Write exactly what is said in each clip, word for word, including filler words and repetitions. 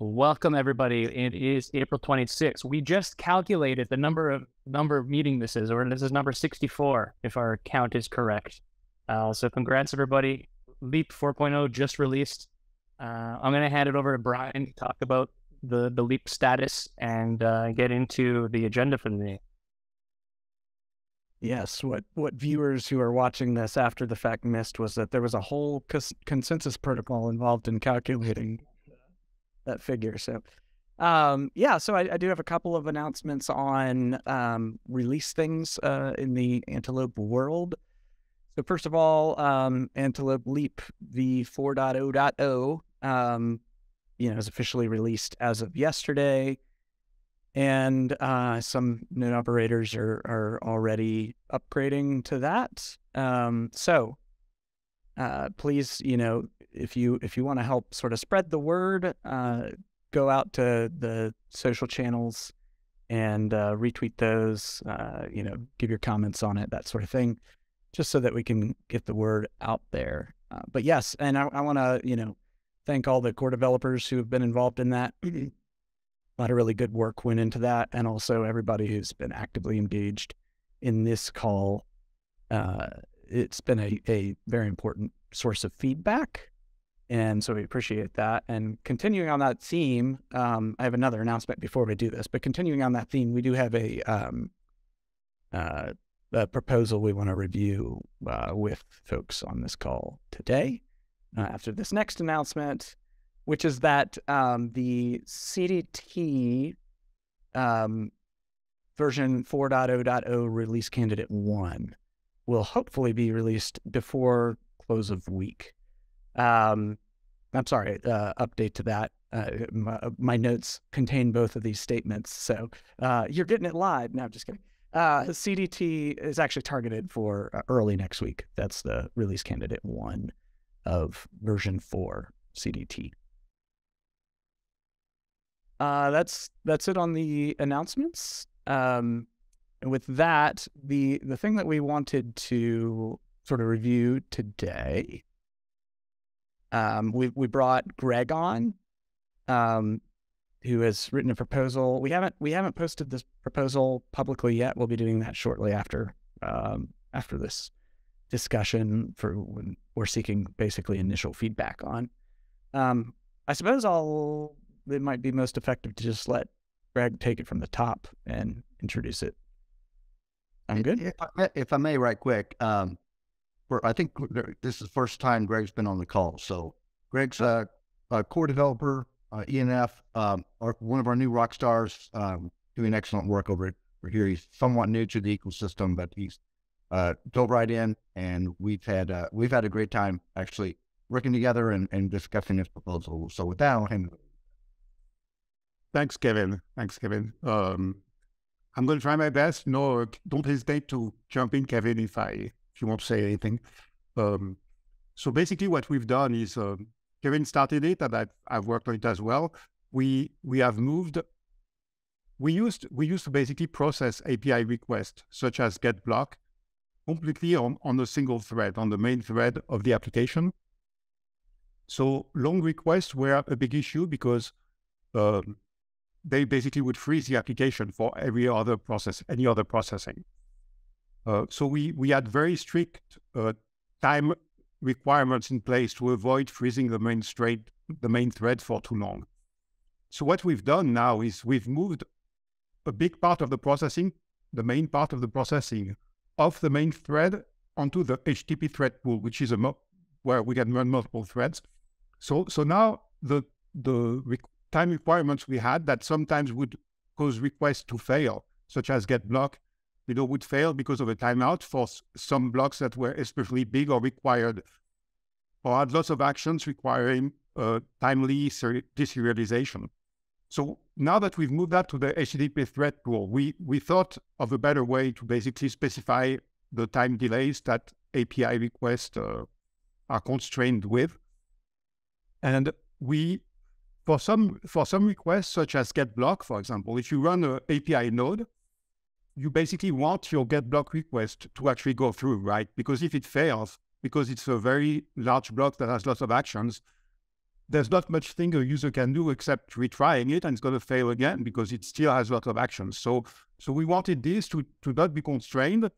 Welcome everybody. It is April twenty-sixth. We just calculated the number of number of meeting this is, or this is number sixty-four if our count is correct. Uh, so congrats everybody. Leap four point oh just released. Uh, I'm going to hand it over to Brian to talk about the the Leap status and uh, get into the agenda for the day. Yes, what what viewers who are watching this after the fact missed was that there was a whole cons consensus protocol involved in calculating that figure. So, um, yeah, so I, I do have a couple of announcements on um, release things uh, in the Antelope world. So first of all, um, Antelope Leap v four point oh point oh, um, you know, is officially released as of yesterday, and uh, some node operators are are already upgrading to that. Um, so, uh, please, you know, if you if you want to help sort of spread the word, uh, go out to the social channels and uh, retweet those, uh, you know, give your comments on it, that sort of thing, just so that we can get the word out there. Uh, but yes, and I, I want to, you know, thank all the core developers who have been involved in that. A lot of really good work went into that, and also everybody who's been actively engaged in this call. Uh, it's been a, a very important source of feedback. And so we appreciate that. And continuing on that theme, um, I have another announcement before we do this, but continuing on that theme, we do have a, um, uh, a proposal we want to review uh, with folks on this call today uh, after this next announcement, which is that um, the C D T um, version four point oh point oh release candidate one will hopefully be released before close of week. Um, I'm sorry, uh, update to that. Uh, my, my notes contain both of these statements. So uh, you're getting it live. No, I'm just kidding. Uh, C D T is actually targeted for uh, early next week. That's the release candidate one of version four C D T. Uh, that's, that's it on the announcements. Um, and with that, the, the thing that we wanted to sort of review today, Um, we we brought Greg on, um, who has written a proposal. We haven't we haven't posted this proposal publicly yet. We'll be doing that shortly after um, after this discussion, for when we're seeking basically initial feedback on. Um, I suppose I'll it might be most effective to just let Greg take it from the top and introduce it. I'm good. If I may, if I may right quick. Um... I think this is the first time Greg's been on the call. So Greg's uh, a core developer, uh, E N F, um, or one of our new rock stars, um, doing excellent work over, over here. He's somewhat new to the ecosystem, but he's uh, dove right in, and we've had uh, we've had a great time actually working together and, and discussing this proposal. So with that, I'll hand it over. Thanks, Kevin. Thanks, Kevin. Um, I'm going to try my best. No, don't hesitate to jump in, Kevin, if I. You won't say anything. Um, so basically what we've done is, uh, Kevin started it, and I've, I've worked on it as well. We we have moved, we used we used to basically process A P I requests, such as Get Block, completely on, on a single thread, on the main thread of the application. So long requests were a big issue because um, they basically would freeze the application for every other process, any other processing. Uh, so we, we had very strict uh, time requirements in place to avoid freezing the main, straight, the main thread for too long. So what we've done now is we've moved a big part of the processing, the main part of the processing, off the main thread onto the H T T P thread pool, which is a mo where we can run multiple threads. So, so now the, the rec time requirements we had that sometimes would cause requests to fail, such as Get Block, you know, would fail because of a timeout for some blocks that were especially big or required, or had lots of actions requiring uh, timely deserialization. So now that we've moved that to the H T T P thread pool, we, we thought of a better way to basically specify the time delays that A P I requests uh, are constrained with. And we, for some, for some requests, such as Get Block, for example, if you run an A P I node, you basically want your Get Block request to actually go through, right? Because if it fails, because it's a very large block that has lots of actions, there's not much thing a user can do except retrying it, and it's going to fail again because it still has a lot of actions. So, so we wanted this to, to not be constrained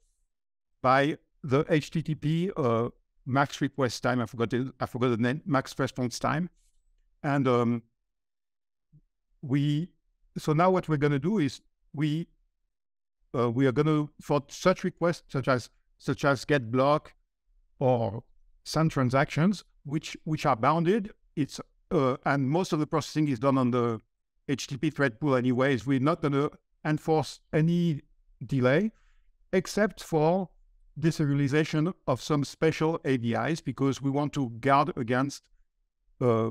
by the H T T P uh, max request time. I forgot it, I forgot the name, max response time. And um, we, so now what we're going to do is we, uh, we are going to, for such requests such as, such as get block or send transactions, which, which are bounded, It's uh, and most of the processing is done on the H T T P thread pool anyways. We're not going to enforce any delay except for deserialization of some special A B Is, because we want to guard against uh,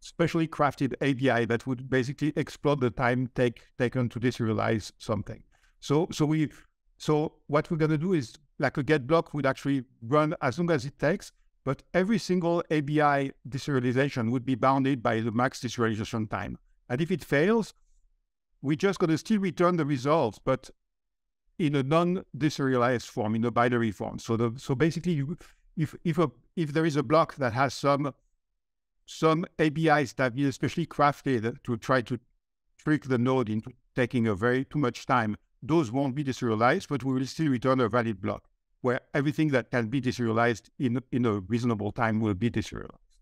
specially crafted A B I that would basically explode the time take, taken to deserialize something. So, so, we, so what we're going to do is, like, a get block would actually run as long as it takes, but every single A B I deserialization would be bounded by the max deserialization time. And if it fails, we're just going to still return the results, but in a non-deserialized form, in a binary form. So, the, so basically, you, if if a, if there is a block that has some some A B Is that is especially crafted to try to trick the node into taking a very too much time, those won't be deserialized, but we will still return a valid block, where everything that can be deserialized in, in a reasonable time will be deserialized.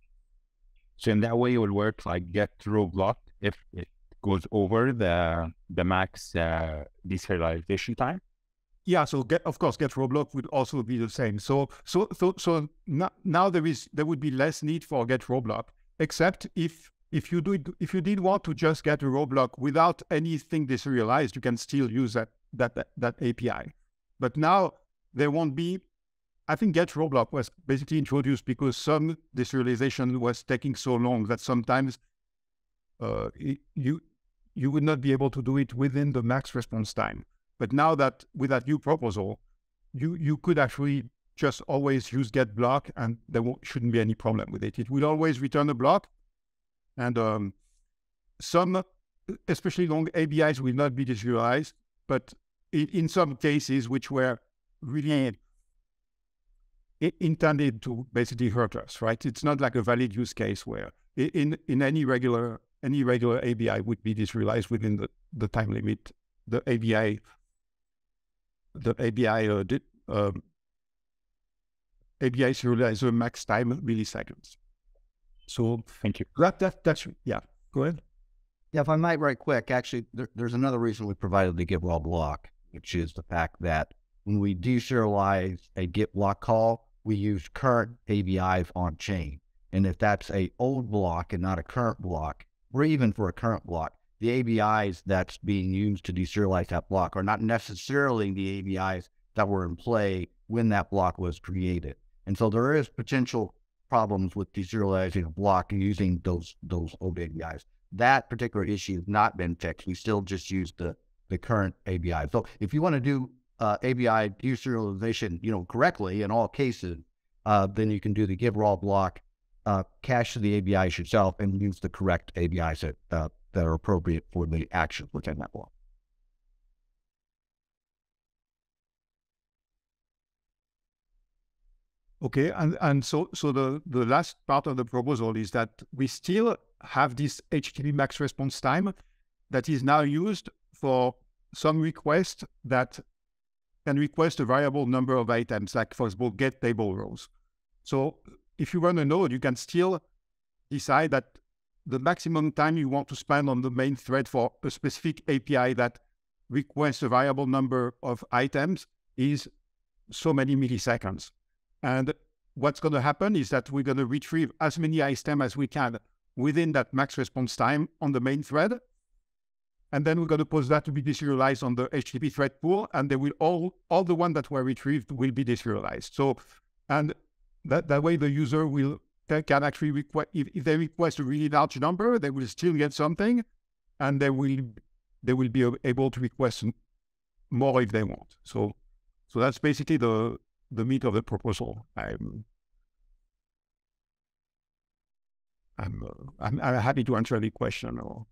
So in that way, it will work like get raw block if it goes over the the max uh, deserialization time. Yeah. So get, of course, get raw block would also be the same. So so so so now there is there would be less need for get raw block, except if if you do it, if you did want to just get a raw block without anything deserialized, you can still use that that that, that A P I. But now there won't be, I think get raw block was basically introduced because some deserialization was taking so long that sometimes uh, it, you you would not be able to do it within the max response time. But now that with that new proposal, you, you could actually just always use get block and there won't, shouldn't be any problem with it. It will always return a block, and um, some, especially long A B Is will not be deserialized, but in, in some cases which were really intended to basically hurt us, right? It's not like a valid use case where in in any regular any regular A B I would be deserialized within the, the time limit the A B I the A B I uh, did, um, A B I serializer max time milliseconds. So thank you. That, that that's yeah. Go ahead. Yeah, if I might, right quick. Actually, there, there's another reason we provided the Get Raw block, which is the fact that when we deserialize a get block call, we use current A B Is on chain. And if that's a old block and not a current block, or even for a current block, the A B Is that's being used to deserialize that block are not necessarily the A B Is that were in play when that block was created. And so there is potential problems with deserializing a block and using those those old A B Is. That particular issue has not been fixed. We still just use the, the current A B I. So if you want to do Uh, A B I deserialization, you know, correctly in all cases, uh, then you can do the give raw block, uh, cache to the A B Is yourself, and use the correct A B Is that uh, that are appropriate for the actions within that block. Okay, and and so so the the last part of the proposal is that we still have this H T T P max response time that is now used for some requests that can request a variable number of items, like, for example, get table rows. So if you run a node, you can still decide that the maximum time you want to spend on the main thread for a specific A P I that requests a variable number of items is so many milliseconds. And what's going to happen is that we're going to retrieve as many items as we can within that max response time on the main thread. And then we're going to post that to be deserialized on the H T T P thread pool, and they will all all the ones that were retrieved will be deserialized. So, and that that way the user will can actually request, if, if they request a really large number, they will still get something, and they will they will be able to request more if they want. So, so that's basically the the meat of the proposal. I'm I'm I'm, I'm happy to answer any question or.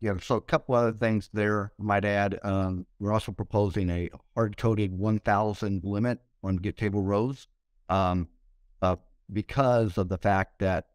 Yeah, so a couple other things there I might add. Um, we're also proposing a hard-coded one thousand limit on get table rows um, uh, because of the fact that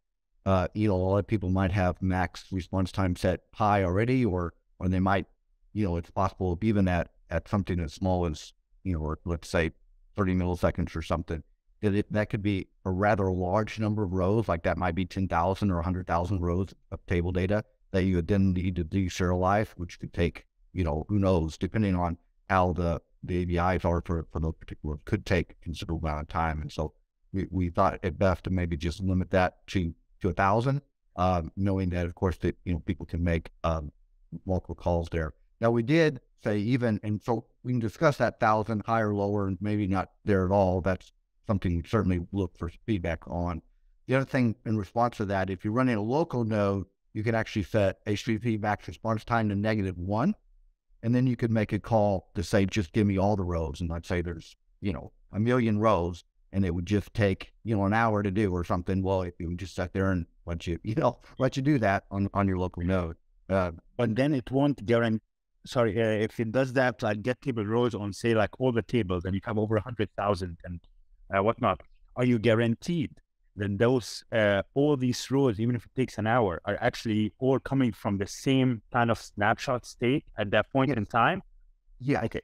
Uh, you know, a lot of people might have max response time set high already, or or they might, you know, it's possible even at at something as small as, you know, or let's say thirty milliseconds or something, that it, that could be a rather large number of rows. Like that might be ten thousand or one hundred thousand rows of table data that you would then need to deserialize, which could take, you know, who knows, depending on how the, the A B Is are for, for those particular, could take a considerable amount of time. And so we, we thought it best to maybe just limit that to to a thousand, um, knowing that, of course, that, you know, people can make um, multiple calls there. Now, we did say even, and so we can discuss that thousand, higher, lower, and maybe not there at all. That's something we certainly look for feedback on. The other thing in response to that, if you're running a local node, you can actually set H T T P max response time to negative one, and then you could make a call to say, just give me all the rows. And I'd say there's, you know, a million rows, and it would just take, you know, an hour to do or something. Well, if you just sat there and let you, you know, let you do that on, on your local node. Uh, but then it won't guarantee. Sorry, uh, if it does that, like get table rows on, say, like all the tables, and you have over one hundred thousand and uh, whatnot, are you guaranteed that those, uh, all these rows, even if it takes an hour, are actually all coming from the same kind of snapshot state at that point yes. in time? Yeah. Okay.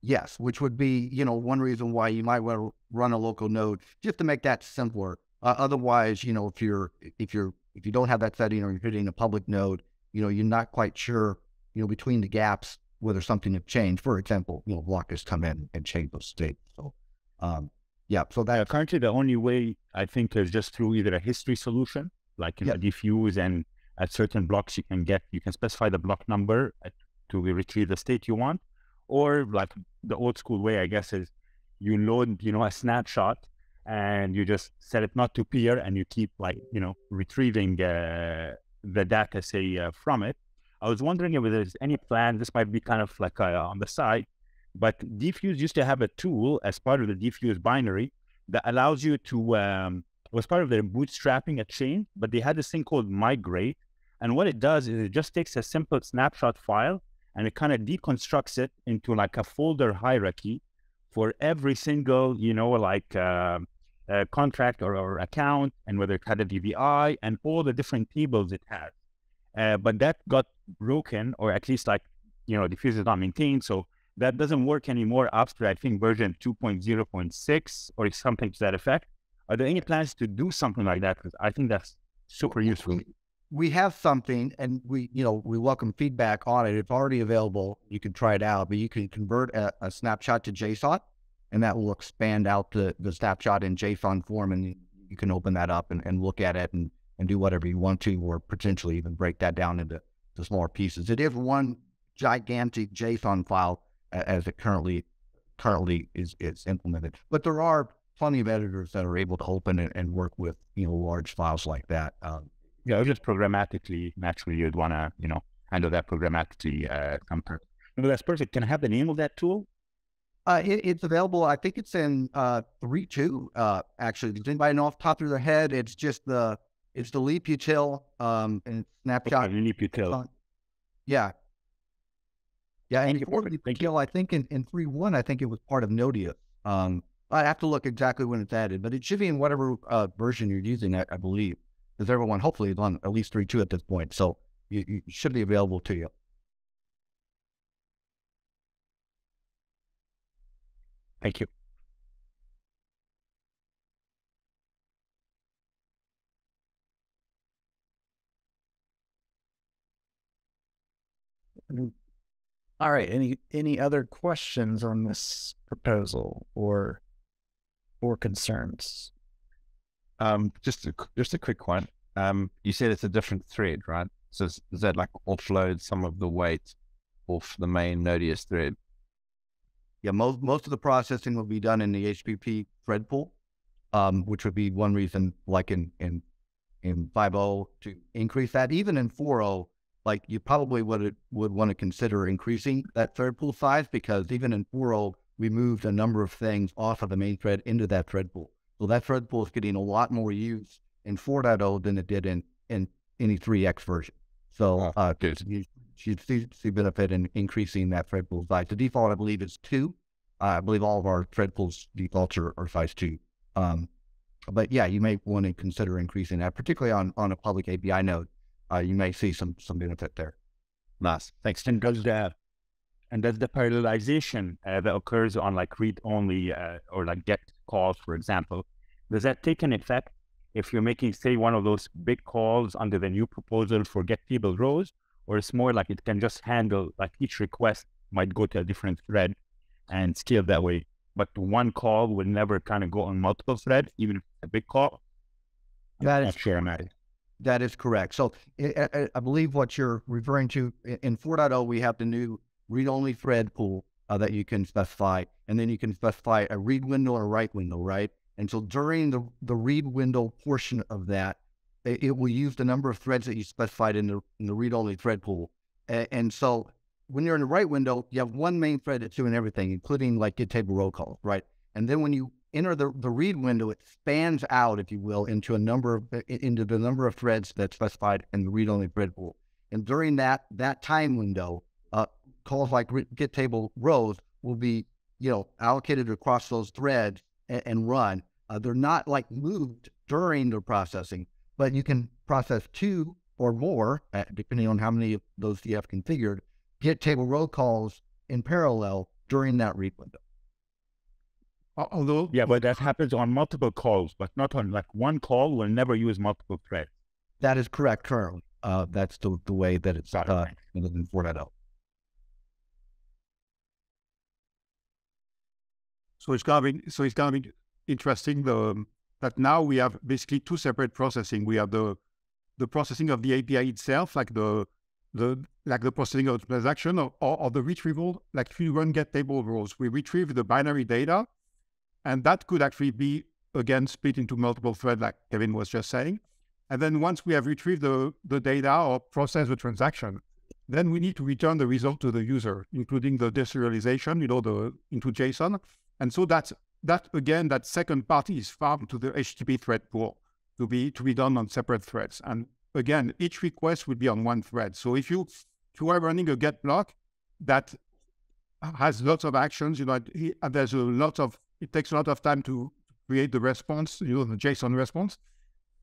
Yes, which would be, you know, one reason why you might want to run a local node, just to make that simpler. Uh, otherwise, you know, if you're, if you're, if you don't have that setting, or you're hitting a public node, you know, you're not quite sure, you know, between the gaps, whether something have changed. For example, you know, block has come in and changed those states. So, um, yeah. So that uh, currently the only way I think is just through either a history solution, like in yeah. Dfuse, and at certain blocks you can get, you can specify the block number at, to retrieve the state you want, or like the old school way, I guess, is you load, you know, a snapshot and you just set it not to peer, and you keep like, you know, retrieving uh, the data, say, uh, from it. I was wondering if there's any plan, this might be kind of like uh, on the side, but Dfuse used to have a tool as part of the Dfuse binary that allows you to, um, was part of their bootstrapping a chain, but they had this thing called migrate. And what it does is it just takes a simple snapshot file and it kind of deconstructs it into like a folder hierarchy for every single, you know, like uh, uh, contract or, or account, and whether it had a D B I and all the different tables it had. Uh, but that got broken, or at least like, you know, Dfuse is not maintained. So that doesn't work anymore after, I think, version two point oh point six or something to that effect. Are there any plans to do something like that? Because I think that's super useful. We have something, and we, you know, we welcome feedback on it. It's already available. You can try it out, but you can convert a, a snapshot to JSON, and that will expand out the, the snapshot in JSON form, and you can open that up and, and look at it and, and do whatever you want to, or potentially even break that down into the smaller pieces. It is one gigantic JSON file as it currently currently is, is implemented. But there are plenty of editors that are able to open it and work with, you know, large files like that. Um, Yeah, just programmatically, naturally, you'd want to, you know, handle that programmatically. Uh, no, that's perfect. Can I have the name of that tool? Uh, it, it's available. I think it's in uh, three point two, uh, actually. Does anybody know off the top of their head? It's just the, it's the leap util um, and snapshot. Okay, leap util. Yeah. Yeah, and before leap util, I think in, in three point one, I think it was part of Nodeos. Um, I have to look exactly when it's added, but it should be in whatever uh, version you're using, I, I believe. Because everyone hopefully is on at least three point two at this point. So you, you should be available to you. Thank you. All right. Any any other questions on this proposal or or concerns? Um, just a, just a quick one. Um, you said it's a different thread, right? So is, is that like offload some of the weight off the main Nodeos thread? Yeah, most most of the processing will be done in the H T T P thread pool, um, which would be one reason, like in in in five point oh, to increase that. Even in four point oh, like you probably would would want to consider increasing that thread pool size, because even in four point oh, we moved a number of things off of the main thread into that thread pool. So that thread pool is getting a lot more use in four point oh than it did in, in any three X version. So oh, uh, you should see, see benefit in increasing that thread pool size. The default, I believe, is two. Uh, I believe all of our thread pools defaults are, are size two. Um, But yeah, you may want to consider increasing that, particularly on, on a public A P I node. Uh, you may see some some benefit there. Nice, thanks. And does the and does the parallelization uh, that occurs on like read only uh, or like get calls, for example, does that take an effect if you're making say one of those big calls under the new proposal for get table rows, or it's more like it can just handle like each request might go to a different thread and scale that way, but one call will never kind of go on multiple threads, even if it's a big call? That is true. That is correct. So I, I believe what you're referring to in four point oh, we have the new read-only thread pool uh, that you can specify, and then you can specify a read window or a write window, right? And so during the, the read window portion of that, it, it will use the number of threads that you specified in the, in the read-only thread pool. And, and so when you're in the write window, you have one main thread that's doing everything, including like get table row call, right? And then when you enter the, the read window, it spans out, if you will, into a number of, into the number of threads that's specified in the read-only thread pool. And during that that time window, uh, calls like get table rows will be, you know, allocated across those threads and, and run. Uh, they're not like moved during the processing, but you can process two or more, uh, depending on how many of those you have configured, get table row calls in parallel during that read window. Although, yeah, but that happens on multiple calls, but not on like one call will never use multiple threads. That is correct currently. Uh, that's the, the way that it's uh, in four point oh. So it's gonna be so it's gonna be interesting the that now we have basically two separate processing. We have the the processing of the A P I itself, like the the like the processing of the transaction, or, or, or the retrieval. Like if you run get table rows, we retrieve the binary data. And that could actually be, again, split into multiple threads, like Kevin was just saying. And then once we have retrieved the, the data or processed the transaction, then we need to return the result to the user, including the deserialization, you know, the, into JSON. And so that's, that, again, that second part is farmed to the H T T P thread pool to be, to be done on separate threads. And again, each request would be on one thread. So if you, if you are running a get block that has lots of actions, you know, there's a lot of, it takes a lot of time to create the response, you know, the JSON response,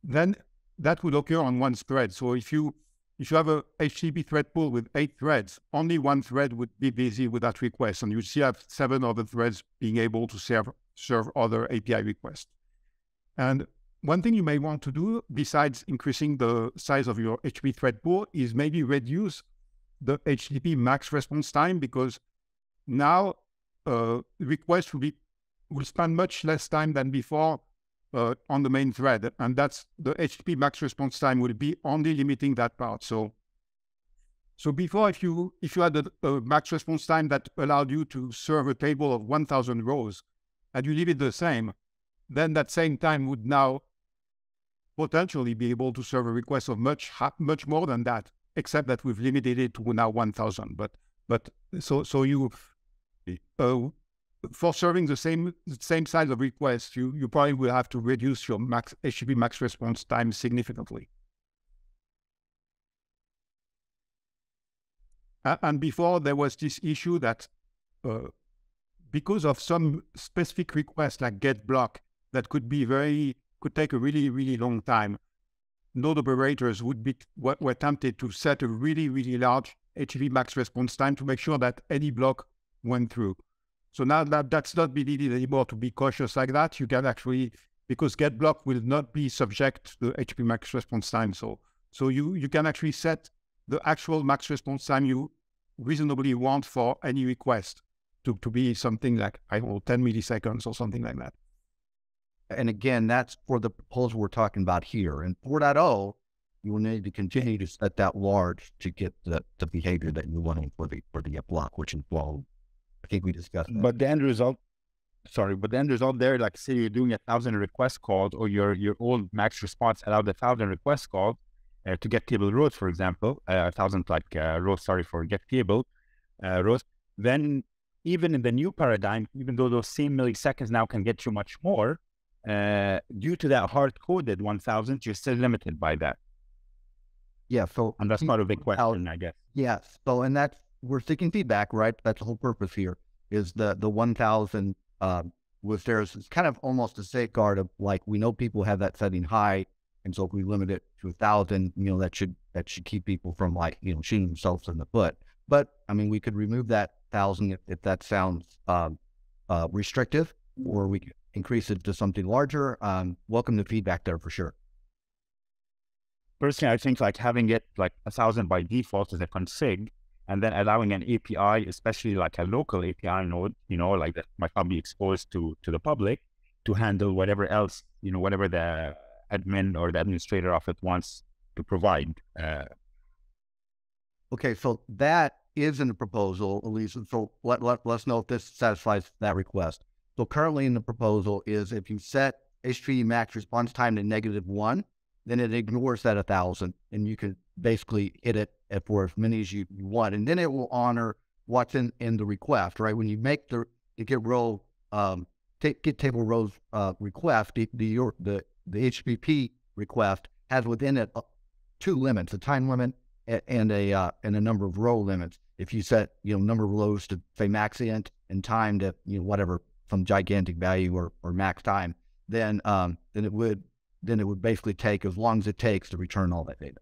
then that would occur on one thread. So if you if you have a H T T P thread pool with eight threads, only one thread would be busy with that request, and you still have seven other threads being able to serve serve other A P I requests. And one thing you may want to do, besides increasing the size of your H T T P thread pool, is maybe reduce the H T T P max response time, because now uh, requests will be will spend much less time than before uh, on the main thread. And that's the H T T P max response time will be only limiting that part. So so before, if you if you had a, a max response time that allowed you to serve a table of one thousand rows, and you leave it the same, then that same time would now potentially be able to serve a request of much much more than that, except that we've limited it to now one thousand. But but so so you... Uh, For serving the same same size of requests, you, you probably will have to reduce your max H T T P max response time significantly. And before, there was this issue that uh, because of some specific requests like get block that could be very could take a really really long time, node operators would be were, were tempted to set a really really large H T T P max response time to make sure that any block went through. So now that that's not be needed anymore to be cautious like that, you can actually, because get block will not be subject to the H T T P max response time. So so you, you can actually set the actual max response time you reasonably want for any request to, to be something like, I don't know, ten milliseconds or something like that. And again, that's for the proposal we're talking about here. In four point oh, you will need to continue to set that large to get the, the behavior that you want for the for the get block, which involves, I think we discussed that. But the end result, sorry, but the end result there, like say you're doing a thousand request calls, or your your old max response allowed a thousand request calls uh, to get table rows, for example, uh, a thousand like uh, rows, sorry, for get table uh, rows. Then even in the new paradigm, even though those same milliseconds now can get you much more, uh, due to that hard-coded one thousand, you're still limited by that. Yeah, so... And that's not a big question, I guess. Yeah, so, and that's, we're seeking feedback, right? That's the whole purpose here, is the, the one thousand uh, was there's it's kind of almost a safeguard of like, we know people have that setting high. And so if we limit it to a thousand, you know, that should, that should keep people from like, you know, shooting themselves in the foot. But I mean, we could remove that thousand if, if that sounds um, uh, restrictive, or we could increase it to something larger. Um, welcome to feedback there for sure. Personally, I think like having it like a thousand by default as a config, and then allowing an A P I, especially like a local A P I node, you know, like that might not be exposed to, to the public, to handle whatever else, you know, whatever the admin or the administrator of it wants to provide. Uh, okay, so that is in the proposal, at least. So let, let, let's know if this satisfies that request. So currently in the proposal is if you set H T T P max response time to negative one, then it ignores that one thousand, and you can basically hit it for as many as you want. And then it will honor what's in, in the request, right? When you make the, the get row, um, take, get table rows uh, request, the, the, your, the, the H T T P request has within it uh, two limits, a time limit and a, uh, and a number of row limits. If you set, you know, number of rows to say max int and time to, you know, whatever, some gigantic value or, or max time, then, um, then it would, then it would basically take as long as it takes to return all that data.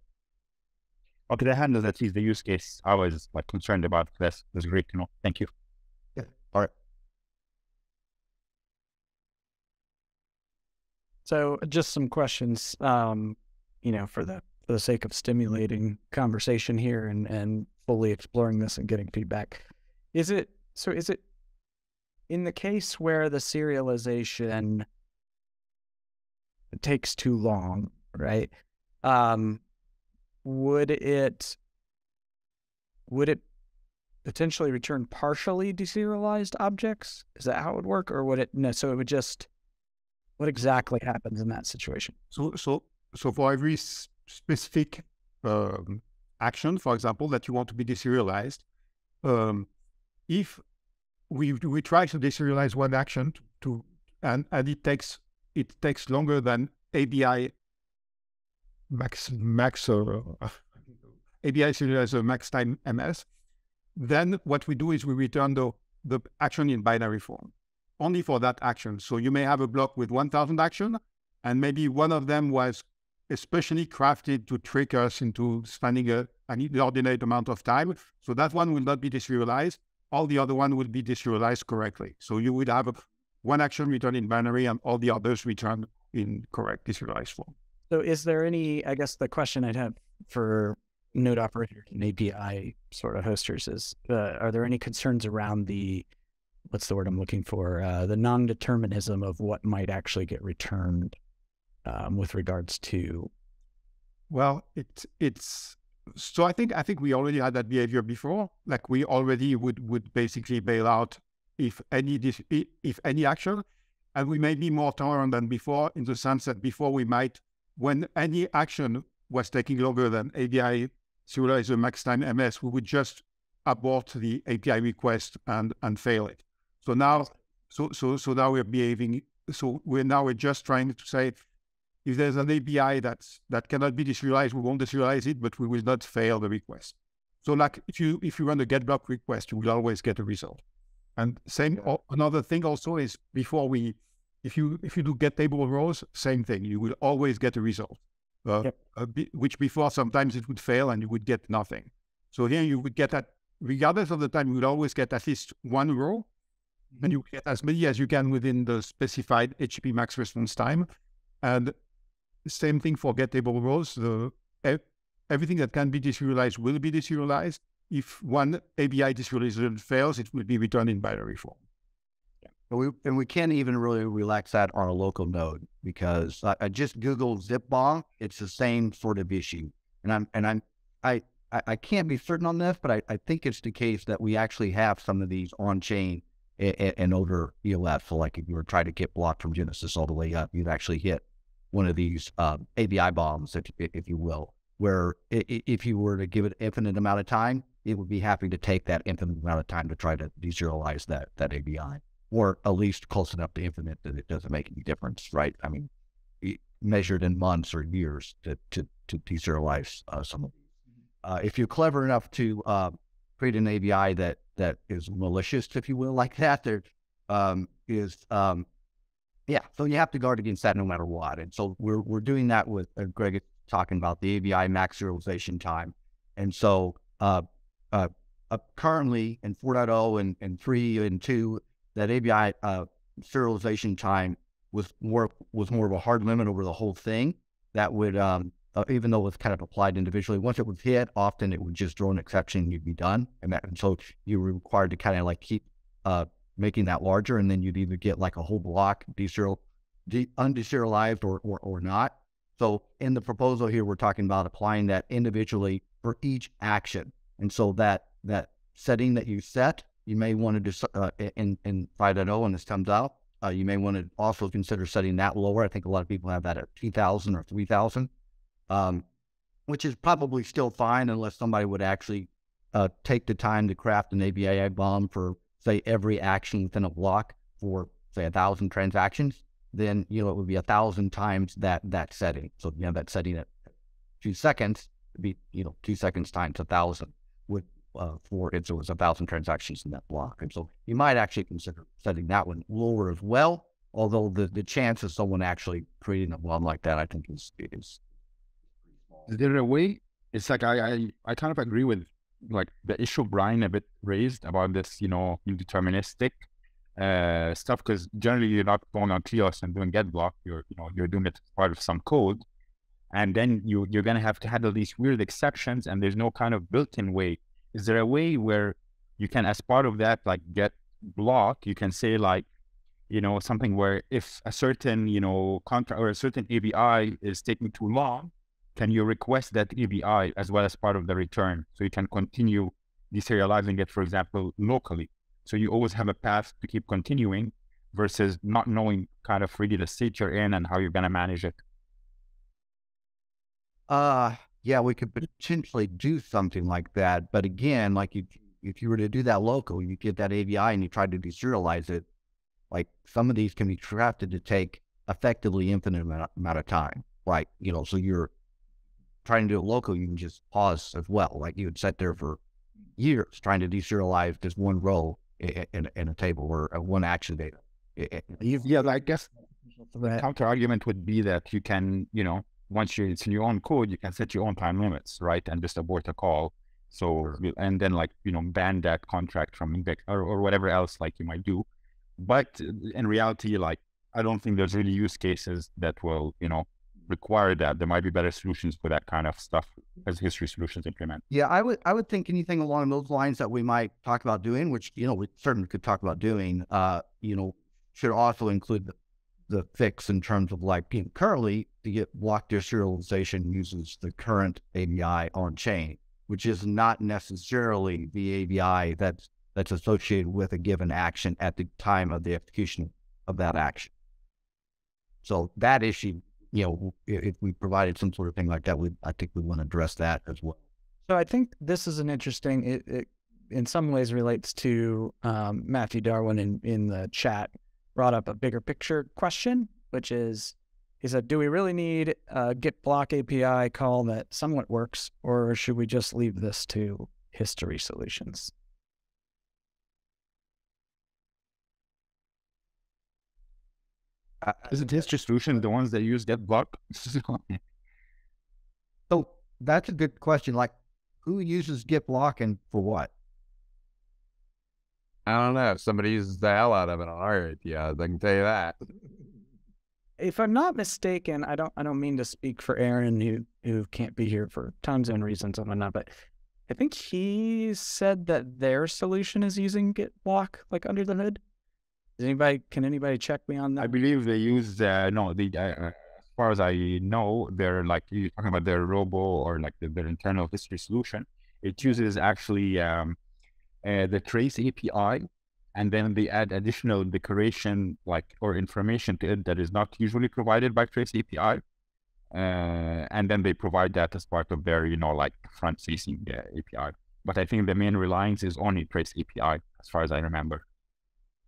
Okay, that handles at least the use case I was like concerned about. That's, that's great to know. Thank you. Yeah, all right. So just some questions, um, you know, for the, for the sake of stimulating conversation here and, and fully exploring this and getting feedback. Is it, so is it in the case where the serialization takes too long, right? Um, would it, would it potentially return partially deserialized objects? Is that how it would work? Or would it, no, so it would just, what exactly happens in that situation? So, so, so for every specific, um, action, for example, that you want to be deserialized, um, if we, we try to deserialize one action to, to and, and it takes, it takes longer than A B I max max uh, A B I serializer max time M S, then what we do is we return the, the action in binary form, only for that action. So you may have a block with one thousand actions, and maybe one of them was especially crafted to trick us into spending a, an inordinate amount of time. So that one will not be deserialized. All the other one will be deserialized correctly. So you would have a one action returned in binary and all the others returned in correct deserialized form. So is there any, I guess the question I'd have for node operators and A P I sort of hosters is, uh, are there any concerns around the, what's the word I'm looking for, uh, the non-determinism of what might actually get returned um, with regards to? Well, it, it's, so I think, I think we already had that behavior before. Like we already would, would basically bail out if any if any action, and we may be more tolerant than before in the sense that before we might, when any action was taking longer than A B I serializer max time M S, we would just abort the A P I request and and fail it. So now, so so so now we're behaving. So we're now we're just trying to say, if there's an A B I that's that cannot be deserialized, we won't deserialize it, but we will not fail the request. So like if you if you run a get block request, you will always get a result. And same, yeah. Another thing also is before we, if you if you do get table rows, same thing. You will always get a result, uh, yep. a bit, which before sometimes it would fail and you would get nothing. So here you would get that, regardless of the time, you would always get at least one row, mm-hmm. and you get as many as you can within the specified H T T P max response time. And same thing for get table rows. The everything that can be deserialized will be deserialized. If one A B I deserialization fails, it will be returned in binary form. Yeah. And, we, and we can't even really relax that on a local node because I, I just Googled zip bomb. It's the same sort of issue. And I'm, and I'm, I, I, I can't be certain on this, but I, I think it's the case that we actually have some of these on chain and, and older E L F. So like if you were trying to get blocked from Genesis all the way up, you'd actually hit one of these uh, A B I bombs, if, if you will, where if you were to give it infinite amount of time, it would be happy to take that infinite amount of time to try to deserialize that, that A B I, or at least close enough to infinite that it doesn't make any difference, right? I mean, measured in months or years to, to, to deserialize uh, some of these. Uh, if you're clever enough to uh, create an A B I that, that is malicious, if you will, like that, there um, is um, Yeah, so you have to guard against that no matter what. And so we're we're doing that with uh, Greg is talking about the A B I max serialization time. And so uh, uh, uh, currently in four point oh and, and three and two, that A B I uh, serialization time was more was more of a hard limit over the whole thing. That would, um, uh, even though it was kind of applied individually, once it was hit, often it would just throw an exception and you'd be done. And, that, and so you were required to kind of like keep uh, making that larger, and then you'd either get like a whole block deserial, de undeserialized or, or, or not. So in the proposal here, we're talking about applying that individually for each action. And so that that setting that you set, you may want to, uh, in, in five point oh when this comes out, uh, you may want to also consider setting that lower. I think a lot of people have that at two thousand or three thousand, um, which is probably still fine unless somebody would actually uh, take the time to craft an A B I bomb for, say, every action within a block for, say, a thousand transactions. Then, you know, it would be a thousand times that that setting. So, you know, that setting at two seconds would be, you know, two seconds times a thousand would, uh, for it. So it was a thousand transactions in that block. And so you might actually consider setting that one lower as well. Although the, the chance of someone actually creating a bomb like that, I think is, is small. Is there a way? It's like, I, I, I kind of agree with like the issue Brian a bit raised about this, you know, indeterministic uh stuff, because generally you're not going on Kleos and doing get block, you're you know you're doing it as part of some code, and then you you're gonna have to handle these weird exceptions, and there's no kind of built-in way. Is there a way where you can, as part of that like get block, you can say like, you know, something where if a certain, you know, contract or a certain A B I is taking too long, can you request that A B I as well as part of the return, so you can continue deserializing it, for example, locally? So you always have a path to keep continuing versus not knowing kind of really the state you're in and how you're going to manage it. Uh, yeah, we could potentially do something like that. But again, like you, if you were to do that local, you get that A B I and you try to deserialize it. Like some of these can be crafted to take effectively infinite amount of time. Like, you know, so you're trying to do it local, you can just pause as well. Like you would sit there for years trying to deserialize this one row in, in a table or one action data. It, it, yeah, I guess the counter argument would be that you can, you know, once you it's in your own code, you can set your own time limits, right? And just abort a call. So, sure. And then like, you know, ban that contract from index or, or whatever else like you might do. But in reality, like, I don't think there's really use cases that will, you know, require that. There might be better solutions for that kind of stuff as history solutions implement. Yeah, I would I would think anything along those lines that we might talk about doing, which, you know, we certainly could talk about doing, uh, you know, should also include the, the fix in terms of like, you know, currently to get block deserialization uses the current A B I on chain, which is not necessarily the A B I that's that's associated with a given action at the time of the execution of that action. So that issue, you know, if we provided some sort of thing like that, we I think we want to address that as well. So I think this is an interesting, it, it in some ways relates to um, Matthew Darwin in, in the chat brought up a bigger picture question, which is, he said, do we really need a get block A P I call that somewhat works, or should we just leave this to history solutions? Isn't history solution the ones that use get block? So that's a good question. Like, who uses get block and for what? I don't know. If somebody uses the hell out of it on our A P I, I can tell you that. If I'm not mistaken, I don't. I don't mean to speak for Aaron, who who can't be here for time zone reasons and whatnot, but I think he said that their solution is using get block, like under the hood. Does anybody, can anybody check me on that? I believe they use, uh, no, they, uh, as far as I know, they're like, you're talking about their robo or like the, their internal history solution. It uses actually um, uh, the Trace A P I, and then they add additional decoration like or information to it that is not usually provided by Trace A P I. Uh, and then they provide that as part of their, you know, like front-facing uh, A P I. But I think the main reliance is only Trace A P I, as far as I remember.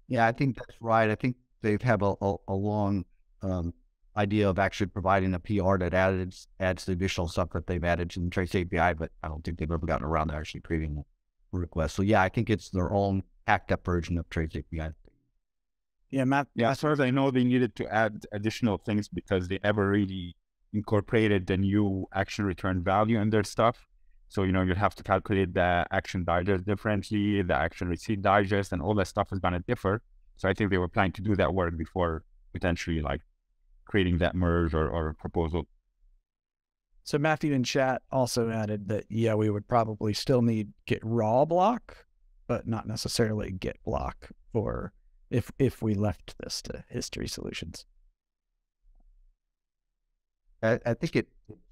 Yeah, I think that's right. I think they've had a, a, a long um, idea of actually providing a P R that adds, adds the additional stuff that they've added to the Trace A P I, but I don't think they've ever gotten around to actually creating a request. So yeah, I think it's their own hacked up version of Trace A P I. Yeah, Matt, yeah. As far as I know, they needed to add additional things because they never really incorporated the new action return value in their stuff. So, you know, you'd have to calculate the action digest differently, the action receipt digest, and all that stuff is going to differ. So I think they were planning to do that work before potentially like creating that merge or, or proposal. So Matthew in chat also added that, yeah, we would probably still need Get raw block, but not necessarily Get block for if, if we left this to history solutions. I, I think it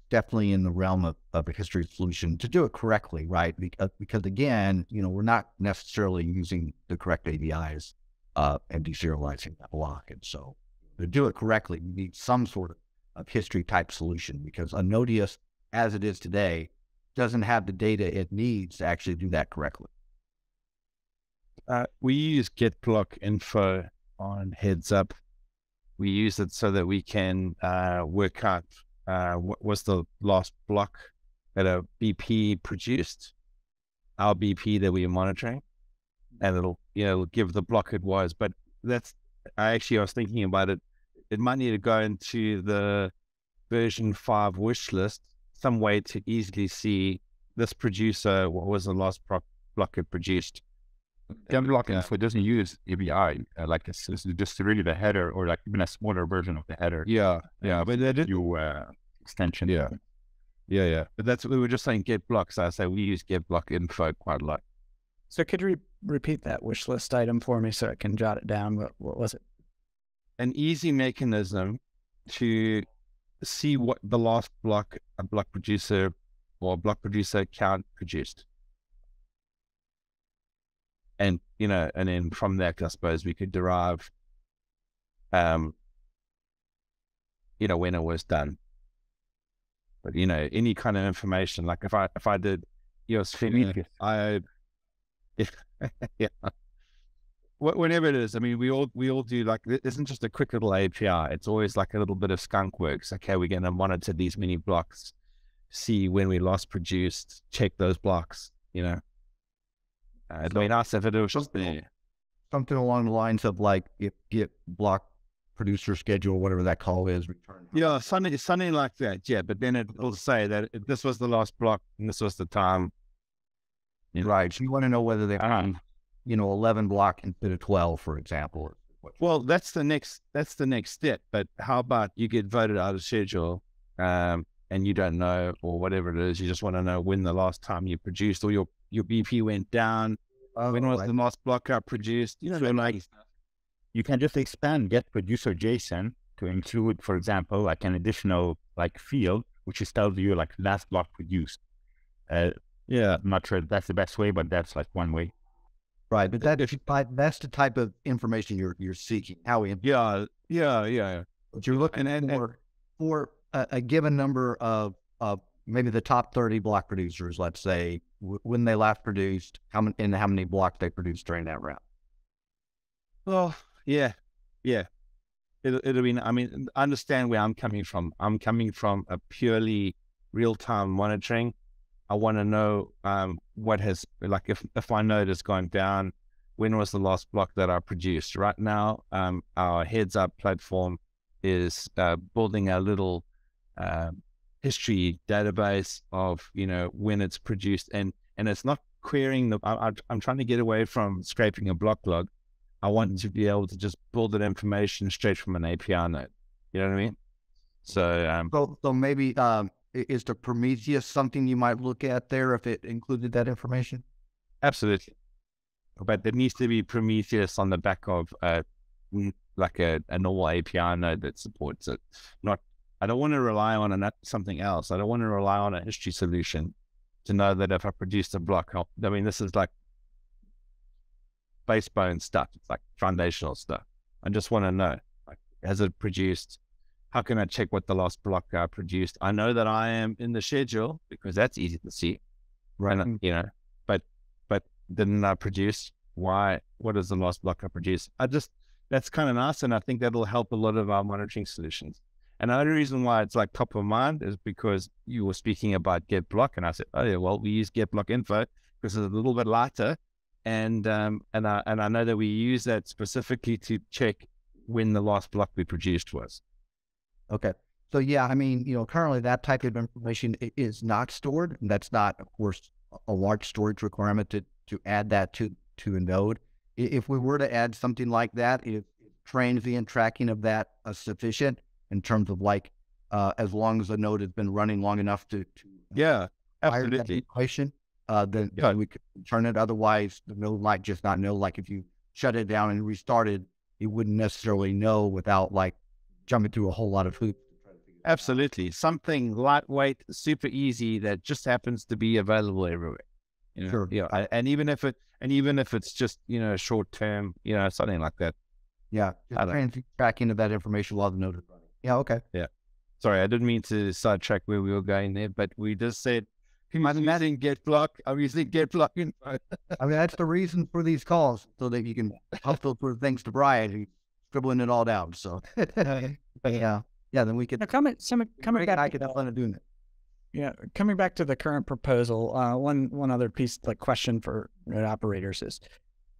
definitely in the realm of, of a history solution to do it correctly, right? Because, because again, you know, we're not necessarily using the correct A B Is uh, and deserializing that block. And so to do it correctly, we need some sort of, of history type solution because a Nodeos as it is today doesn't have the data it needs to actually do that correctly. Uh, we use Get Block info on heads up. We use it so that we can uh, work out uh, what was the last block that a B P produced, our B P that we are monitoring, and it'll you know it'll give the block it was. But that's I actually I was thinking about it. It might need to go into the version five wish list some way to easily see this producer what was the last block block it produced. Get block yeah. info doesn't use A B I, uh, like it's, it's just really the header or like even a smaller version of the header. Yeah, yeah, but that is new uh, extension. Yeah, yeah, yeah. But that's what we were just saying. Get block. So I say we use Get block info quite a lot. So could you re repeat that wish list item for me so I can jot it down? What, what was it? An easy mechanism to see what the last block a block producer or block producer count produced. And, you know, and then from that, I suppose we could derive, um, you know, when it was done, but, you know, any kind of information, like if I, if I did, you know, I, if, yeah, whenever it is, I mean, we all, we all do like, it isn't just a quick little A P I. It's always like a little bit of skunk works. Okay. We're going to monitor these many blocks, see when we last produced, check those blocks, you know. Uh, it'd so, be nice if it was just something, something along the lines of like if Get block producer schedule, whatever that call is, return. Yeah, something, something like that. Yeah, but then it'll say that it, this was the last block and this was the time. Yeah. Right. So you want to know whether they, uh-huh. you know, eleven block instead of twelve, for example. Well, that's the next. That's the next step. But how about you get voted out of schedule? Um, and you don't know, or whatever it is, you just want to know when the last time you produced, or your, your B P went down, oh, when was like, the last block I produced, you know, so like, you can just expand Get producer JSON to include, for example, like an additional like field, which is tells you like last block produced. Uh, yeah. I'm not sure if that's the best way, but that's like one way. Right. But that, if you, that's the type of information you're, you're seeking. How we, yeah, yeah, yeah. But you're looking and, and, for, and, for, a given number of, of maybe the top thirty block producers, let's say, w when they last produced, how many and how many blocks they produced during that round. Well, yeah, yeah. It'll, it'll be, I mean, understand where I'm coming from. I'm coming from a purely real-time monitoring. I want to know um, what has, like, if, if my node has gone down, when was the last block that I produced? Right now, um, our heads-up platform is uh, building a little Uh, history database of, you know, when it's produced, and and it's not querying the. I, I, I'm trying to get away from scraping a block log. I want to be able to just build that information straight from an A P I node. You know what I mean? So, um, so, so maybe um, is the Prometheus something you might look at there if it included that information? Absolutely, but there needs to be Prometheus on the back of uh, like a, a normal A P I node that supports it, not. I don't want to rely on an, something else. I don't want to rely on a history solution to know that if I produced a block, I'll, I mean, this is like basebone stuff. It's like foundational stuff. I just want to know, like, has it produced? How can I check what the last block I produced? I know that I am in the schedule because that's easy to see, right? Mm-hmm. You know, but, but didn't I produce? Why? What is the last block I produced? I just, that's kind of nice. And I think that'll help a lot of our monitoring solutions. And the only reason why it's like top of mind is because you were speaking about Get block, and I said, oh yeah, well, we use Get block info because it's a little bit lighter And um, and I and I know that we use that specifically to check when the last block we produced was. Okay. So yeah, I mean, you know, currently that type of information is not stored. And that's not, of course, a large storage requirement to to add that to to a node. If we were to add something like that, if transient tracking of that is sufficient in terms of like uh, as long as a node has been running long enough to, to yeah, absolutely. Equation. Uh, then, yeah. then we could turn it. Otherwise, the node might just not know. Like if you shut it down and restarted, it wouldn't necessarily know without like jumping through a whole lot of hoops. Absolutely, something lightweight, super easy that just happens to be available everywhere. You know? Sure. Yeah, I, and even if it and even if it's just you know short term, you know something like that. Yeah, just transient tracking of that information while the node is running. Yeah. Okay. Yeah. Sorry, I didn't mean to sidetrack where we were going there, but we just said. I'm using Get Block. I'm using Get Block. I mean, that's the reason for these calls, so that you can help filter things to Brian, who's scribbling it all down. So, but yeah, yeah. Then we could now coming, some, coming back. I could have fun of doing it. Yeah, coming back to the current proposal. Uh, one one other piece, like question for node operators is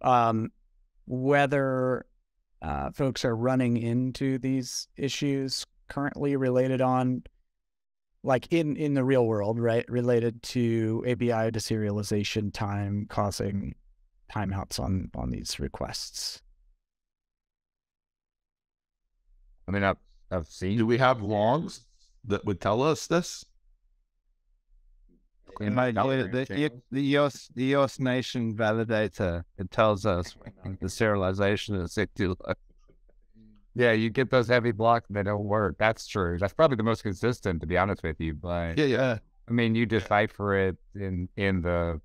um, whether uh, folks are running into these issues currently related on. Like in, in the real world, right, related to A B I to serialization time causing timeouts on, on these requests. I mean, I've, I've seen. Do we have logs that would tell us this? In my, the, the, the, E O S, the E O S Nation validator, it tells us the serialization is active. Yeah, you get those heavy blocks that don't work. That's true. That's probably the most consistent, to be honest with you. But yeah, yeah. I mean, you decipher it in in the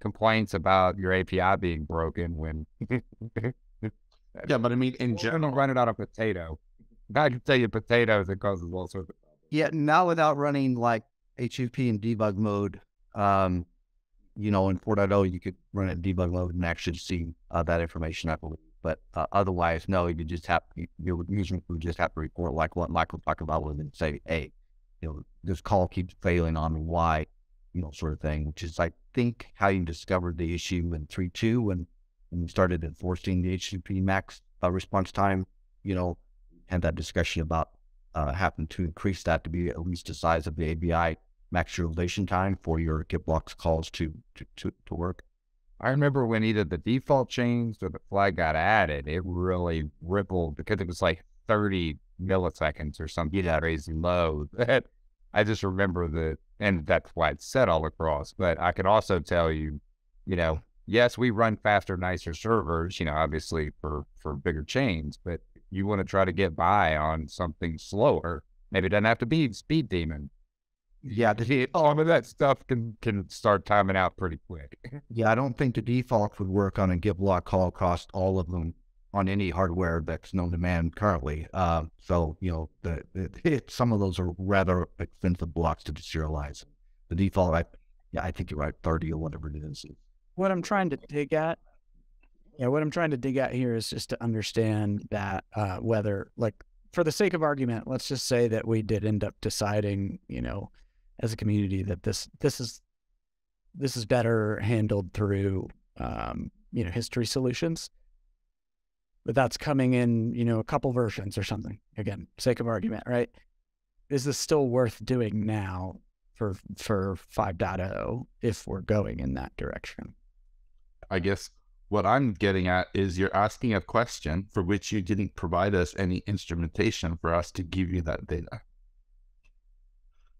complaints about your A P I being broken when. Yeah, but I mean, in general, run it on a potato. I can tell you, potatoes it causes all sorts of problems. Yeah, not without running like H T T P in debug mode. Um, you know, in four point oh, you could run it in debug mode and actually see uh, that information. I believe. But uh, otherwise, no, you just have, you, your user would just have to report like what Michael talked about with and say, hey, you know, this call keeps failing on me, why, you know, sort of thing, which is, I think, how you discovered the issue in three point two when, when you started enforcing the H T T P max uh, response time, you know, and that discussion about uh, having to increase that to be at least the size of the A B I max realization time for your Get Blocks calls to, to, to, to work. I remember when either the default changed or the flag got added, it really rippled because it was like thirty milliseconds or something yeah. crazy low. I just remember that, and that's why it's set all across. But I could also tell you, you know, yes, we run faster, nicer servers, you know, obviously for, for bigger chains, but you want to try to get by on something slower. Maybe it doesn't have to be Speed Demon. Yeah, the, all of that stuff can can start timing out pretty quick. Yeah, I don't think the default would work on a Get Block call across all of them on any hardware that's known to man currently. Uh, so you know, the, it, it, some of those are rather expensive blocks to deserialize. The default, I, yeah, I think you're right, thirty or whatever it is. What I'm trying to dig at, yeah, what I'm trying to dig at here is just to understand that uh, whether, like, for the sake of argument, let's just say that we did end up deciding, you know. As a community, that this this is this is better handled through um, you know history solutions, but that's coming in you know a couple versions or something. Again, sake of argument, right? Is this still worth doing now for for five point oh if we're going in that direction? I guess what I'm getting at is you're asking a question for which you didn't provide us any instrumentation for us to give you that data.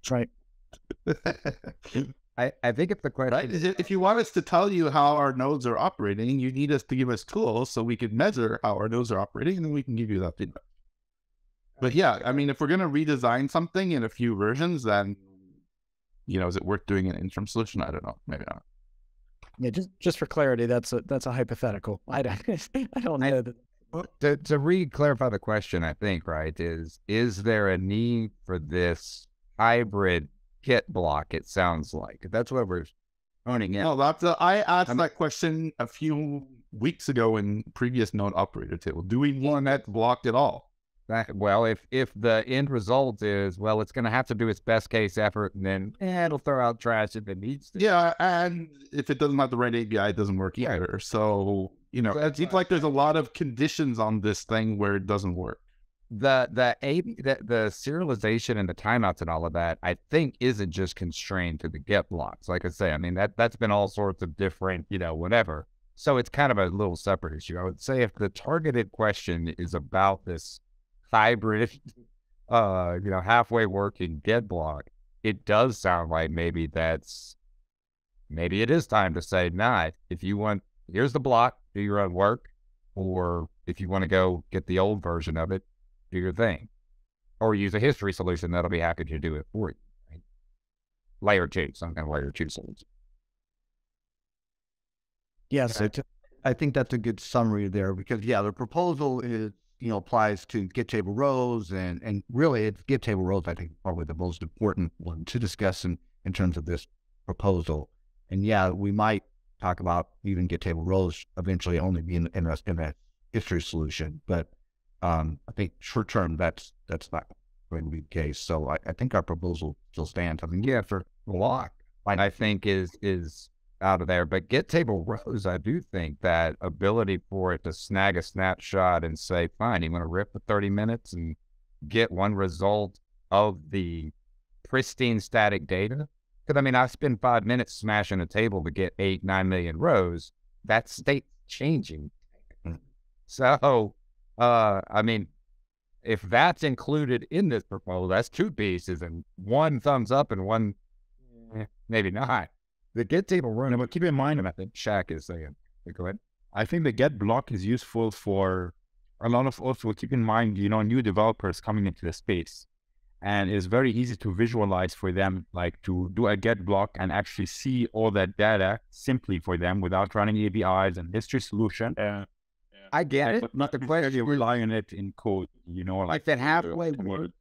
That's right. I, I think it's the question. Right? If you want us to tell you how our nodes are operating, you need us to give us tools so we can measure how our nodes are operating, and then we can give you that feedback. But yeah, I mean, if we're going to redesign something in a few versions, then, you know, is it worth doing an interim solution? I don't know. Maybe not. Yeah, just just for clarity, that's a, that's a hypothetical. I don't, I don't know. I, that... To, to re-clarify the question, I think, right, is, is there a need for this hybrid Get Block, it sounds like. That's what we're owning in. No, that's a, I asked I'm, that question a few weeks ago in previous node operator table. Do we want that blocked at all? That, well, if, if the end result is, well, it's going to have to do its best case effort, and then eh, it'll throw out trash if it needs to. Yeah, and if it doesn't have the right A P I, it doesn't work either. So, you know, so it seems like there's a lot of conditions on this thing where it doesn't work. The the, the the serialization and the timeouts and all of that, I think, isn't just constrained to the get blocks. Like I say, I mean, that, that's been all sorts of different, you know, whatever. So it's kind of a little separate issue. I would say if the targeted question is about this hybrid, uh, you know, halfway working get block, it does sound like maybe that's, maybe it is time to say, nah, if you want, here's the block, do your own work, or if you want to go get the old version of it, do your thing, or use a history solution that'll be happy to do it for you. Right? Layer two, some kind of layer two solution. Yeah, so to, I think that's a good summary there, because yeah, the proposal is, you know, applies to get table rows, and and really it's get table rows, I think, probably the most important one to discuss in, in terms of this proposal. And yeah, we might talk about even get table rows eventually only being in a, in a history solution, but um, I think short term that's that's not going to be the case. So I, I think our proposal still stands. I mean, yeah, for block, I think is is. out of there. But get table rows, I do think that ability for it to snag a snapshot and say, fine, you want to rip for thirty minutes and get one result of the pristine static data. Because, I mean, I spend five minutes smashing a table to get eight, nine million rows. That state's changing. Mm-hmm. So, uh, I mean, if that's included in this proposal, that's two pieces and one thumbs up and one, eh, maybe not. The get table row, but keep in mind, and I think Shaq is saying, go ahead. I think the get block is useful for a lot of, also keep in mind, you know, new developers coming into the space, and it's very easy to visualize for them, like to do a get block and actually see all that data simply for them without running A B Is and history solution. Uh, yeah. I get like, it, but not the question you rely on it in code, you know, like, like that halfway word.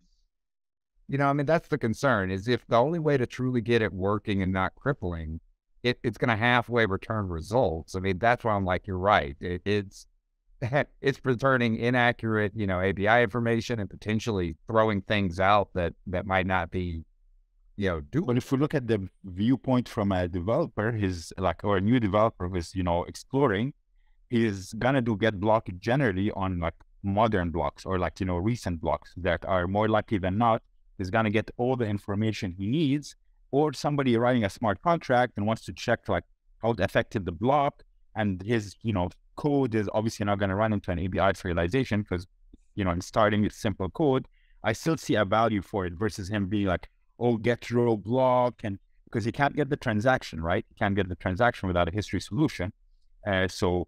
You know, I mean, that's the concern, is if the only way to truly get it working and not crippling, it, it's going to halfway return results. I mean, that's why I'm like, you're right. It, it's it's returning inaccurate, you know, A B I information and potentially throwing things out that, that might not be, you know, doable. But if we look at the viewpoint from a developer, his like, or a new developer who's, you know, exploring, is going to do get block generally on like modern blocks or like, you know, recent blocks that are more likely than not is going to get all the information he needs, or somebody writing a smart contract and wants to check like how effective the block, and his, you know, code is obviously not going to run into an A B I serialization because, you know, in starting with simple code, I still see a value for it versus him being like, oh, get raw block, and because he can't get the transaction, right? He can't get the transaction without a history solution. Uh, so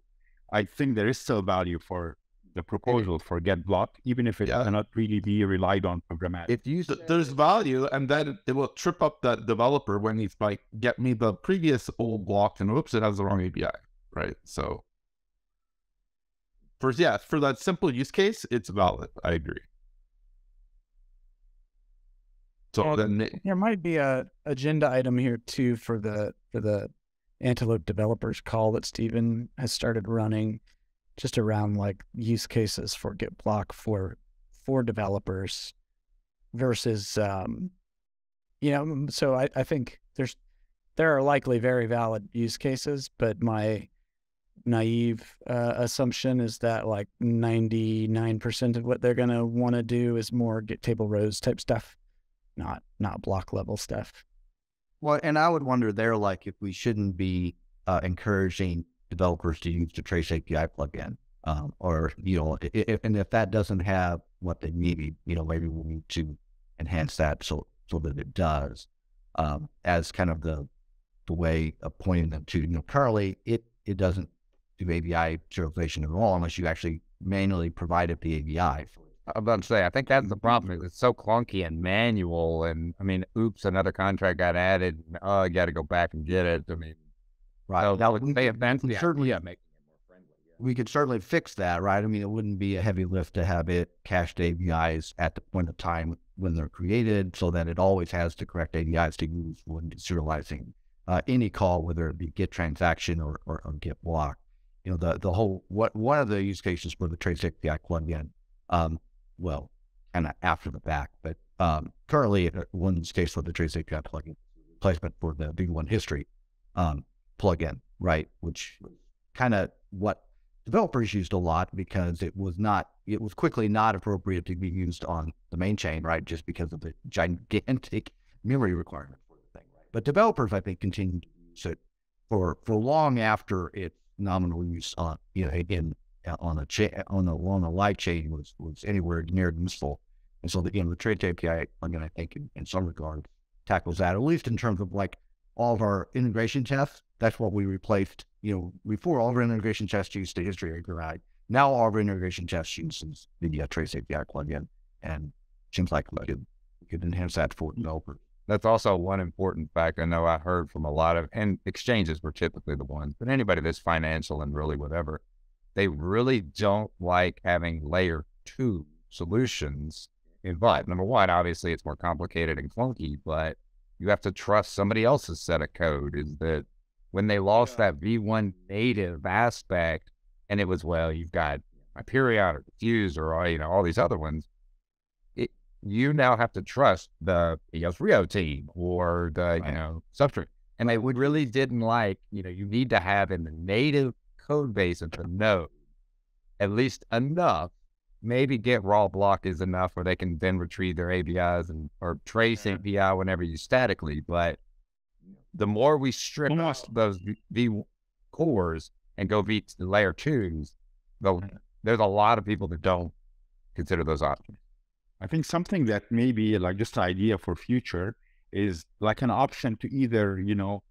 I think there is still value for the proposal for get block, even if it yeah. cannot really be relied on programmatic. If you th there's value, and then it will trip up that developer when he's like, get me the previous old block, and oops, it has the wrong A P I, right? So for, yeah, for that simple use case, it's valid. I agree. So well, then it, there might be a agenda item here too for the, for the Antelope developers call that Steven has started running, just around like use cases for get block for, for developers versus, um, you know, so I, I think there's, there are likely very valid use cases, but my naive uh, assumption is that like ninety-nine percent of what they're going to want to do is more get table rows type stuff, not, not block level stuff. Well, and I would wonder there, like if we shouldn't be uh, encouraging developers to use the Trace A P I plugin, um, or, you know, if, and if that doesn't have what they need, you know, maybe we need to enhance that so, so that it does, um, as kind of the, the way of pointing them to, you know, currently it, it doesn't do A B I serialization at all unless you actually manually provide it the A B I. I'm about to say, I think that's the problem. It's so clunky and manual, and I mean, oops, another contract got added. Oh, you got to go back and get it. I mean, right. So that would they eventually certainly yeah, making it more friendly. Yeah. We could certainly fix that, right? I mean, it wouldn't be a heavy lift to have it cached A B Is at the point of time when they're created, so that it always has the correct A B Is to use when serializing uh, any call, whether it be get transaction or, or, or get block. You know, the the whole what one of the use cases for the Trace A P I plugin, um, well, kind of after the fact, but um, currently in one's case with the Trace A P I plugin replacement for the V one history um, plugin, right? Which kind of what developers used a lot because it was not, it was quickly not appropriate to be used on the main chain, right? Just because of the gigantic memory requirement for the thing, right? But developers, I think, continue to use it for for long after its nominal use on, you know, in on a chain on a on a live chain was was anywhere near useful. And so the, you know, the Trace A P I plugin, I think, in, in some regard, tackles that, at least in terms of like all of our integration tests. That's what we replaced. You know, before all of our integration tests used the history A P I. Now all of our integration tests uses the uh, Trace A P I plugin, and seems like we could we could enhance that for developers. That's also one important fact I know I heard from a lot of, and exchanges were typically the ones, but anybody that's financial and really whatever, they really don't like having layer two solutions involved. Number one, obviously it's more complicated and clunky, but you have to trust somebody else's set of code. Is that when they lost that V one native aspect, and it was, well, you've got my period or Dfuse or, you know, all these other ones, you now have to trust the E O S Rio team or the, right. you know, substrate. And I would really didn't like, you know, you need to have in the native code base of the node, at least enough, maybe get raw block is enough where they can then retrieve their A P Is and, or trace yeah. A P I whenever you statically. But the more we strip off yeah. those V cores and go V to layer twos, though, yeah. there's a lot of people that don't consider those options. I think something that maybe like just an idea for future is like an option to either, you know,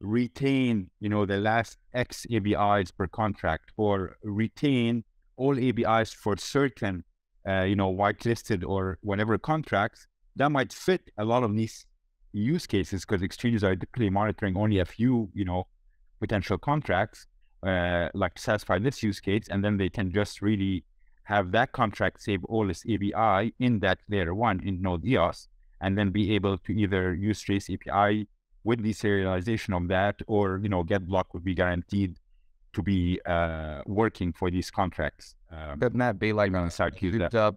retain, you know, the last X A B Is per contract, or retain all A B Is for certain, uh, you know, whitelisted or whatever contracts that might fit a lot of these use cases, because exchanges are typically monitoring only a few, you know, potential contracts, uh, like to satisfy this use case. And then they can just really have that contract save all its A B I in that layer one in Nodeos, and then be able to either use Trace A P I with the serialization of that, or, you know, Get Block would be guaranteed to be uh, working for these contracts. Um, Couldn't that be like on the up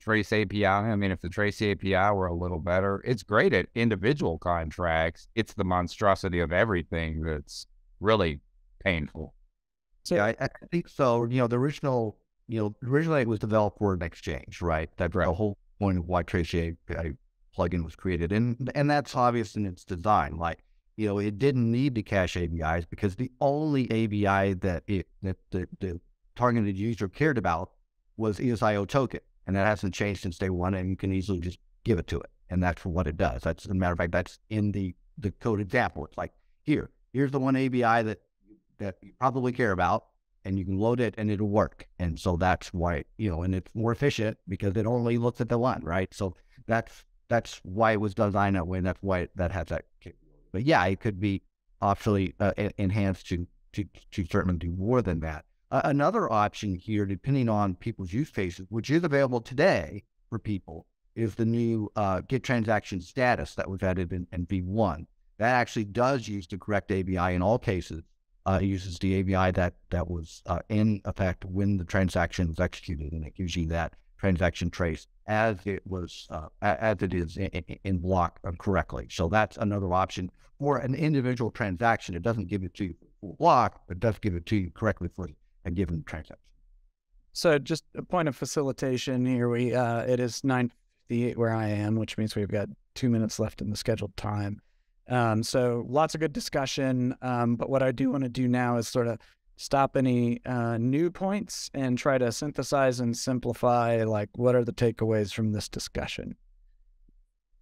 Trace A P I? I mean, if the Trace A P I were a little better, it's great at individual contracts. It's the monstrosity of everything that's really painful. So, yeah, I, I think so. You know, the original... You know, originally it was developed for an exchange, right? That's right. The whole point of why Trace A P I plugin was created, and and that's obvious in its design. Like, you know, it didn't need to cache A B Is because the only A B I that it that the, the targeted user cared about was E S I O token, and that hasn't changed since day one. And you can easily just give it to it, and that's what it does. That's, as a matter of fact, that's in the the code example. It's like here, here's the one A B I that that you probably care about, and you can load it and it'll work. And so that's why, you know, and it's more efficient because it only looks at the one, right? So that's, that's why it was designed that way. And that's why it, that has that capability. But yeah, it could be optionally uh, enhanced to, to, to certainly do more than that. Uh, another option here, depending on people's use cases, which is available today for people, is the new uh, Get transaction status that was added in, in V one. That actually does use the correct A B I in all cases. Uh, it uses the A B I that, that was uh, in effect when the transaction was executed, and it gives you that transaction trace as it was, uh, as it is in, in, in block correctly. So that's another option for an individual transaction. It doesn't give it to you for block, but it does give it to you correctly for a given transaction. So just a point of facilitation here. We uh, it is nine fifty-eight where I am, which means we've got two minutes left in the scheduled time. Um, so lots of good discussion, um, but what I do want to do now is sort of stop any uh, new points and try to synthesize and simplify, like, what are the takeaways from this discussion?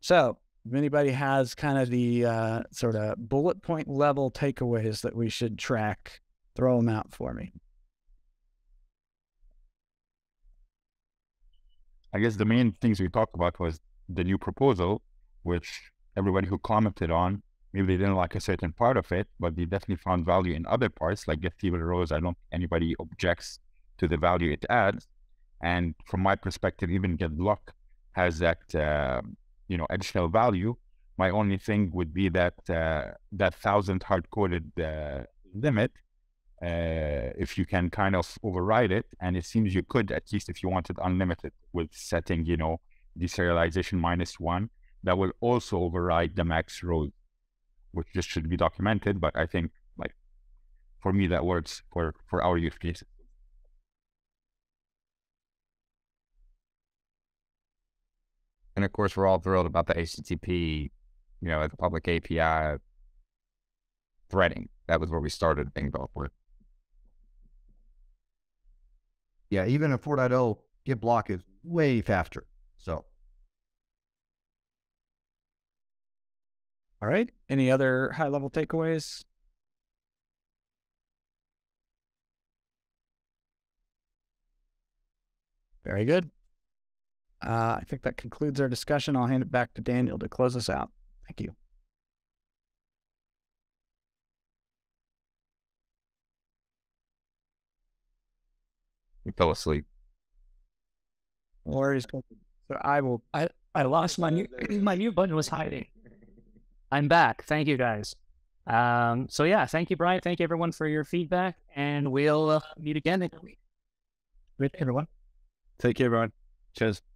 So if anybody has kind of the uh, sort of bullet point level takeaways that we should track, throw them out for me. I guess the main things we talked about was the new proposal, which... everybody who commented on, maybe they didn't like a certain part of it, but they definitely found value in other parts, like Get Table Rows. I don't think anybody objects to the value it adds. And from my perspective, even Get Block has that, uh, you know, additional value. My only thing would be that uh, that thousand hard-coded uh, limit, uh, if you can kind of override it. And it seems you could, at least if you wanted unlimited, with setting, you know, deserialization minus one, that will also override the max row, which just should be documented. But I think, like, for me, that works for, for our use cases. And of course, we're all thrilled about the H T T P, you know, the public A P I threading. That was where we started things off with. Yeah, even in four point oh, Get Block is way faster. So, all right. Any other high-level takeaways? Very good. Uh, I think that concludes our discussion. I'll hand it back to Daniel to close us out. Thank you. He fell asleep. Or is so I will. I I lost my mute. My mute button was hiding. I'm back. Thank you guys. Um. So yeah, thank you, Brian. Thank you everyone for your feedback, and we'll uh, meet again next week. With everyone. Take care, everyone. Cheers.